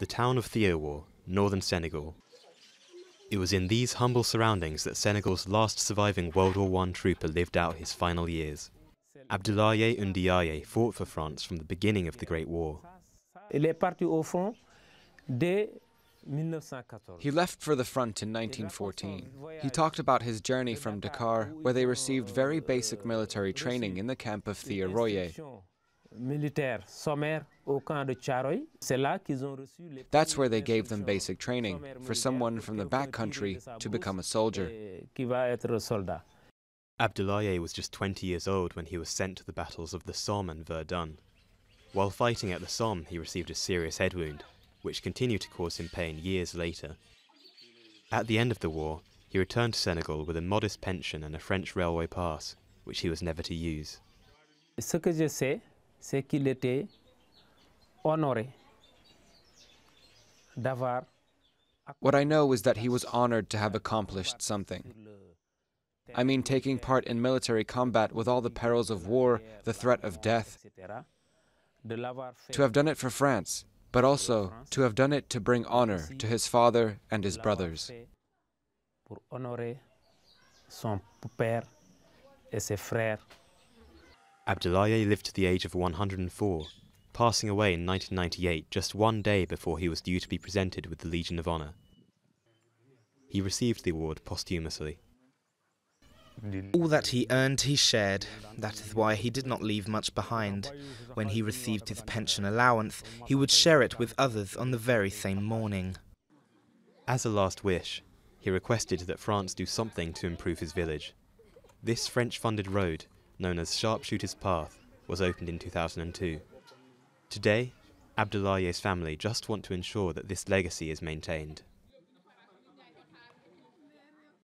the town of Thiaroye, northern Senegal. It was in these humble surroundings that Senegal's last surviving World War I trooper lived out his final years. Abdoulaye Ndiaye fought for France from the beginning of the Great War. He left for the front in 1914. He talked about his journey from Dakar, where they received very basic military training in the camp of Thiaroye. That's where they gave them basic training for someone from the backcountry to become a soldier. Abdoulaye was just 20 years old when he was sent to the battles of the Somme and Verdun. While fighting at the Somme, he received a serious head wound, which continued to cause him pain years later. At the end of the war, he returned to Senegal with a modest pension and a French railway pass, which he was never to use. What I know is that he was honored to have accomplished something. I mean, taking part in military combat with all the perils of war, the threat of death, to have done it for France, but also to have done it to bring honor to his father and his brothers. Abdoulaye lived to the age of 104, passing away in 1998, just one day before he was due to be presented with the Legion of Honor. He received the award posthumously. All that he earned, he shared. That is why he did not leave much behind. When he received his pension allowance, he would share it with others on the very same morning. As a last wish, he requested that France do something to improve his village. This French-funded road, known as Sharpshooter's Path, was opened in 2002. Today, Abdoulaye's family just want to ensure that this legacy is maintained.